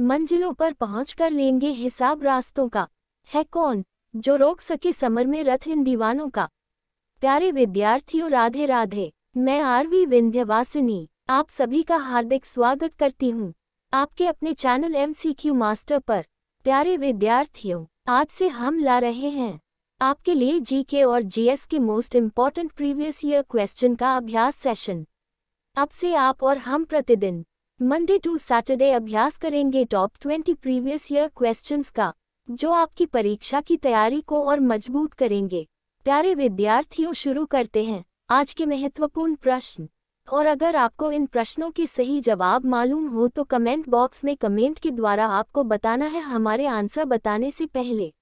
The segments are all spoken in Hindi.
मंजिलों पर पहुंचकर लेंगे हिसाब रास्तों का। है कौन जो रोक सके समर में रथ इन दीवानों का। प्यारे विद्यार्थियों राधे राधे, मैं आरवी विंध्यवासिनी आप सभी का हार्दिक स्वागत करती हूँ आपके अपने चैनल एमसीक्यू मास्टर पर। प्यारे विद्यार्थियों, आज से हम ला रहे हैं आपके लिए जीके और जीएस के most important previous year question का अभ्यास सेशन। अब से आप और हम प्रतिदिन मंडे टू सैटरडे अभ्यास करेंगे टॉप 20 प्रीवियस ईयर क्वेश्चंस का, जो आपकी परीक्षा की तैयारी को और मजबूत करेंगे। प्यारे विद्यार्थियों शुरू करते हैं आज के महत्वपूर्ण प्रश्न। और अगर आपको इन प्रश्नों के सही जवाब मालूम हो तो कमेंट बॉक्स में कमेंट के द्वारा आपको बताना है हमारे आंसर बताने से पहले।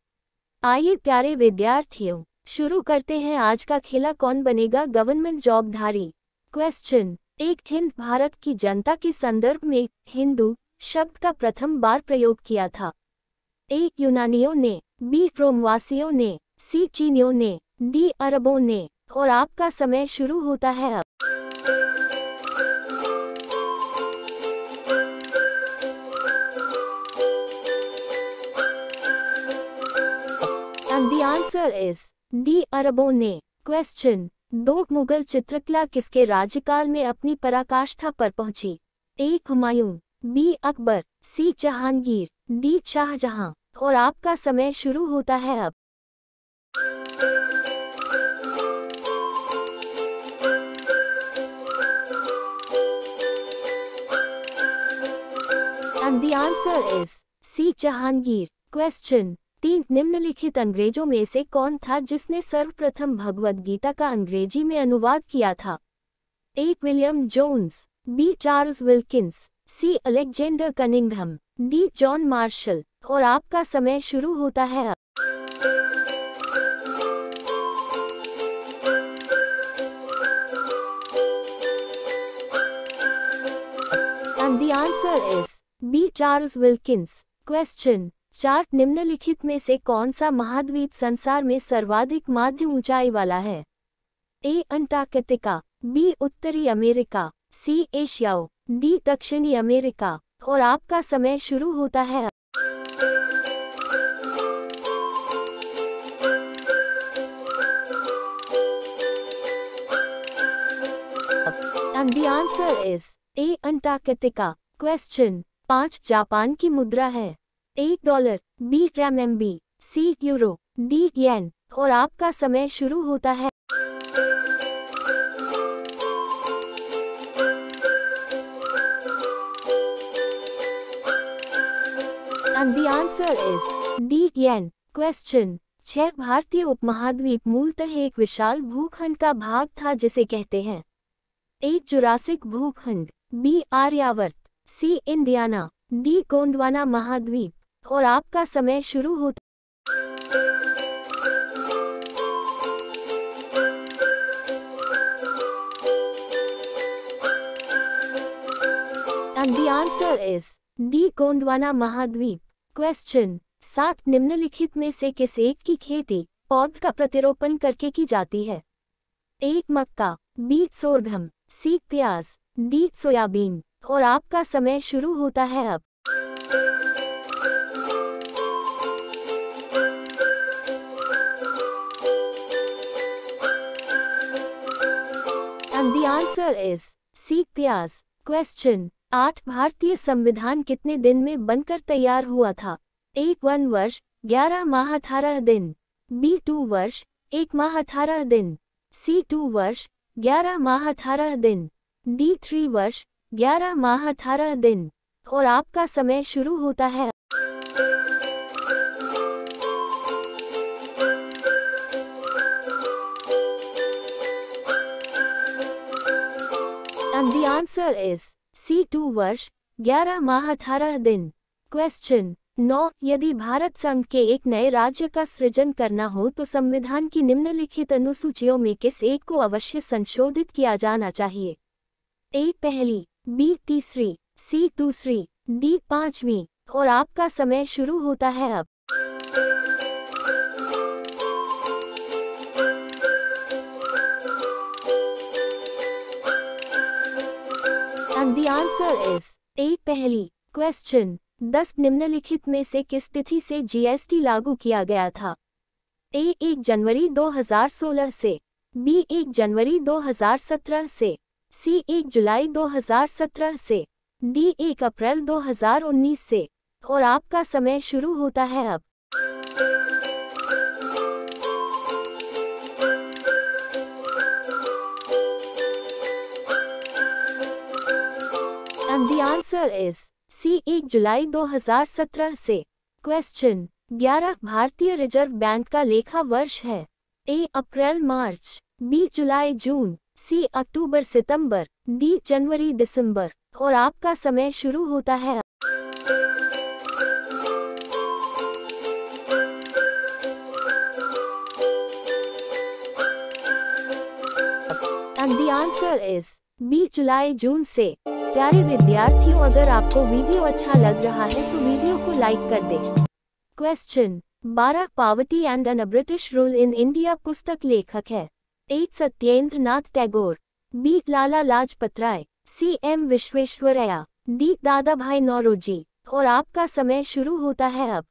आइए प्यारे विद्यार्थियों शुरू करते हैं आज का खेला कौन बनेगा गवर्नमेंट जॉबधारी। क्वेश्चन एक, हिंद भारत की जनता के संदर्भ में हिंदू शब्द का प्रथम बार प्रयोग किया था। ए यूनानियों ने, बी रोमवासियों ने, सी चीनियों ने, डी अरबों ने। और आपका समय शुरू होता है अब। The answer is D अरबों ने। क्वेश्चन दो, मुगल चित्रकला किसके राज्यकाल में अपनी पराकाष्ठा पर पहुंची। A Humayun, B Akbar, C Jahangir, D Shahjahan. और आपका समय शुरू होता है अब। And the answer is C Jahangir. Question तीन, निम्नलिखित अंग्रेजों में से कौन था जिसने सर्वप्रथम भगवद गीता का अंग्रेजी में अनुवाद किया था। A William Jones, B Charles Wilkins, C Alexander Cunningham, D John Marshall. और आपका समय शुरू होता है अब। And the answer is B Charles Wilkins. Question चार, निम्नलिखित में से कौन सा महाद्वीप संसार में सर्वाधिक माध्य ऊंचाई वाला है। ए अंटार्कटिका, बी उत्तरी अमेरिका, सी एशियाओ, डी दक्षिणी अमेरिका। और आपका समय शुरू होता है अब। And the answer is A Antarctica. Question पाँच, जापान की मुद्रा है। A dollar, B रेमबी, C euro, D yen. और आपका समय शुरू होता है। And the answer is D yen. Question छह, भारतीय उपमहाद्वीप मूलतः एक विशाल भूखंड का भाग था जिसे कहते हैं। ए जुरासिक भूखंड, B Aryavarta, C Indiana, D Gondwana महाद्वीप। और आपका समय शुरू होता। And the answer is D Gondwana महाद्वीप। क्वेश्चन सात, निम्नलिखित में से किस एक की खेती पौध का प्रतिरोपण करके की जाती है। ए मक्का, बी सोरगम, सी प्याज, डी सोयाबीन। और आपका समय शुरू होता है अब। And the answer is C प्याज। क्वेश्चन आठ, भारतीय संविधान कितने दिन में बनकर तैयार हुआ था। ए 1 वर्ष 11 माह 18 दिन, बी 2 वर्ष 1 माह 18 दिन, सी 2 वर्ष 11 माह 18 दिन, डी 3 वर्ष 11 माह 18 दिन। और आपका समय शुरू होता है। And the answer is C 2 वर्ष 11 माह 18 दिन। क्वेश्चन नौ, यदि भारत संघ के एक नए राज्य का सृजन करना हो तो संविधान की निम्नलिखित अनुसूचियों में किस एक को अवश्य संशोधित किया जाना चाहिए। ए पहली, बी तीसरी, सी दूसरी, डी पांचवीं। और आपका समय शुरू होता है अब। And the answer is A पहली। क्वेश्चन 10 निम्नलिखित में से किस तिथि से जीएसटी लागू किया गया था? ए 1 जनवरी 2016 से, बी 1 जनवरी 2017 से, सी 1 जुलाई 2017 से, डी 1 अप्रैल 2019 से। और आपका समय शुरू होता है अब। And the answer is C 1 जुलाई 2017 से। क्वेश्चन 11 भारतीय रिजर्व बैंक का लेखा वर्ष है। A April March, B July June, C अक्टूबर सितंबर, डी जनवरी दिसंबर। और आपका समय शुरू होता है। And the answer is B जुलाई जून से। प्यारे विद्यार्थियों, अगर आपको वीडियो अच्छा लग रहा है तो वीडियो को लाइक कर दें। Question 12 poverty and un British rule in India पुस्तक लेखक है। A Satyendranath Tagore, B Lala Lajpat Rai, C M Visvesvaraya, D Dadabhai Naoroji. और आपका समय शुरू होता है अब।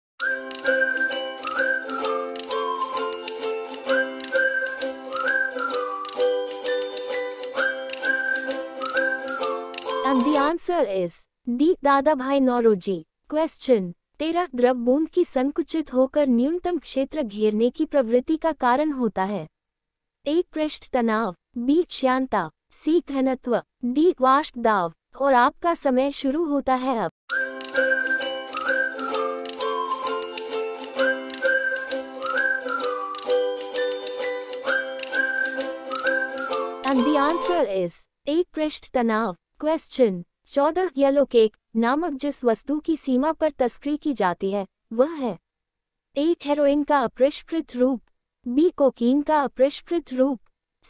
The answer is D दादा भाई नौरोजी। क्वेश्चन 13 द्रव बूंद की संकुचित होकर न्यूनतम क्षेत्र घेरने की प्रवृत्ति का कारण होता है। ए पृष्ठ तनाव, बी श्यानता, सी घनत्व, डी वाष्प दाब। और आपका समय शुरू होता है अब। And the answer is A पृष्ठ तनाव। क्वेश्चन 14 येलो केक नामक जिस वस्तु की सीमा पर तस्करी की जाती है वह है। ए हेरोइन का अपरिष्कृत रूप, बी कोकीन का अपरिष्कृत रूप,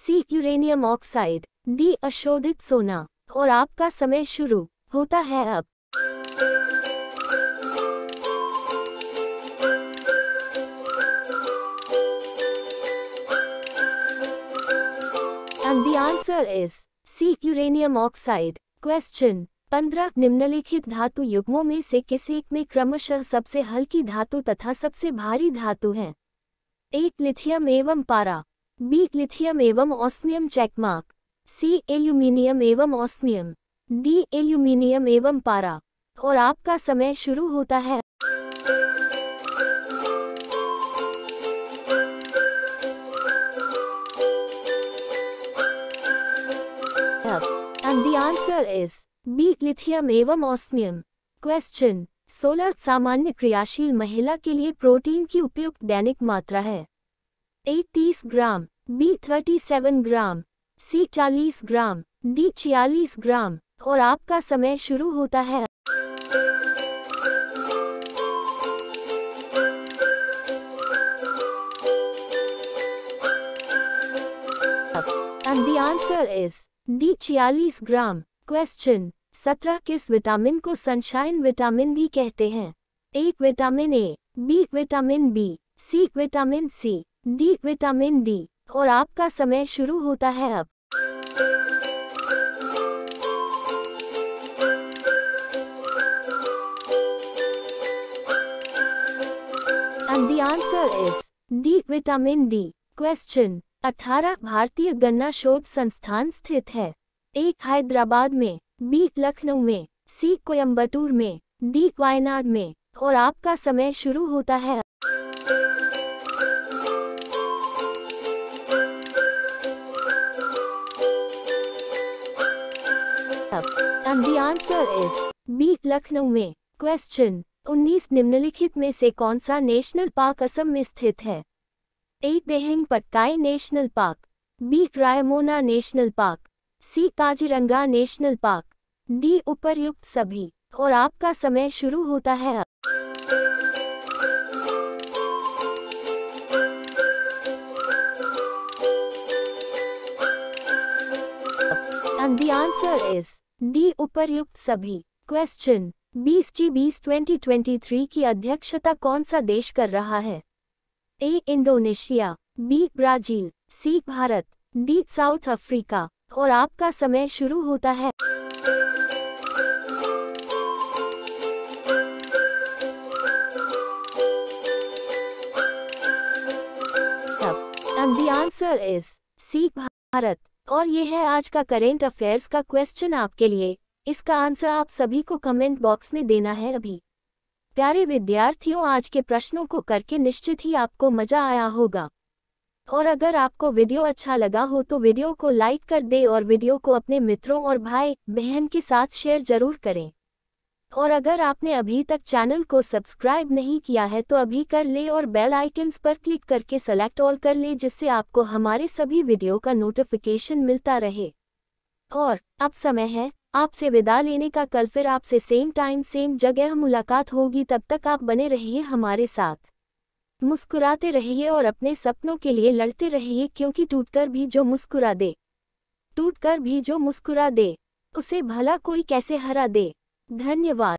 सी यूरेनियम ऑक्साइड, डी अशोधित सोना। और आपका समय शुरू होता है अब। And the answer is C uranium oxide. Question 15 निम्नलिखित धातु युग्मों में से किस एक में क्रमशः सबसे हल्की धातु तथा सबसे भारी धातु है। ए लिथियम एवं पारा, बी लिथियम एवं ऑस्मियम चेकमार्क, सी एल्यूमिनियम एवं ऑस्मियम, डी एल्यूमिनियम एवं पारा। और आपका समय शुरू होता है। The answer is B lithium एवं ऑस्मियम। क्वेश्चन 16 सामान्य क्रियाशील महिला के लिए प्रोटीन की उपयुक्त दैनिक मात्रा है। A 30 gram, B 37 gram, C 40 gram, D 46 gram. और आपका समय शुरू होता है। And the answer is D 46 gram. Question 17 किस विटामिन को सनशाइन विटामिन भी कहते हैं। A vitamin A, B vitamin B, C vitamin C, D vitamin D. और आपका समय शुरू होता है अब। And the answer is D vitamin D. Question 18 भारतीय गन्ना शोध संस्थान स्थित है। ए हैदराबाद में, बी लखनऊ में, सी कोयम्बटूर में, डी वायनाड में। और आपका समय शुरू होता है। And the answer is B Lucknow में। क्वेश्चन 19 निम्नलिखित में से कौन सा नेशनल पार्क असम में स्थित है। A Dehing Patkai national park, B Raimona national park, C Kaziranga national park, D उपर्युक्त सभी। और आपका समय शुरू होता है अब। And the answer is D उपर्युक्त सभी। क्वेश्चन 20 G20 2023 की अध्यक्षता कौन सा देश कर रहा है। A Indonesia, B Brazil, C Bharat, D South Africa. और आपका समय शुरू होता है। Answer is C Bharat. और ये है आज का करेंट अफेयर्स का क्वेश्चन आपके लिए। इसका आंसर आप सभी को कमेंट बॉक्स में देना है अभी। प्यारे विद्यार्थियों, आज के प्रश्नों को करके निश्चित ही आपको मजा आया होगा। और अगर आपको वीडियो अच्छा लगा हो तो वीडियो को लाइक कर दें और वीडियो को अपने मित्रों और भाई बहन के साथ शेयर जरूर करें। और अगर आपने अभी तक चैनल को सब्सक्राइब नहीं किया है तो अभी कर लें और बेल आइकन्स पर क्लिक करके सेलेक्ट ऑल कर लें, जिससे आपको हमारे सभी वीडियो का नोटिफिकेशन मिलता रहे। और अब समय है आपसे विदा लेने का। कल फिर आपसे सेम टाइम सेम जगह मुलाकात होगी। तब तक आप बने रहिए हमारे साथ, मुस्कुराते रहिए और अपने सपनों के लिए लड़ते रहिए, क्योंकि टूटकर भी जो मुस्कुरा दे उसे भला कोई कैसे हरा दे। धन्यवाद।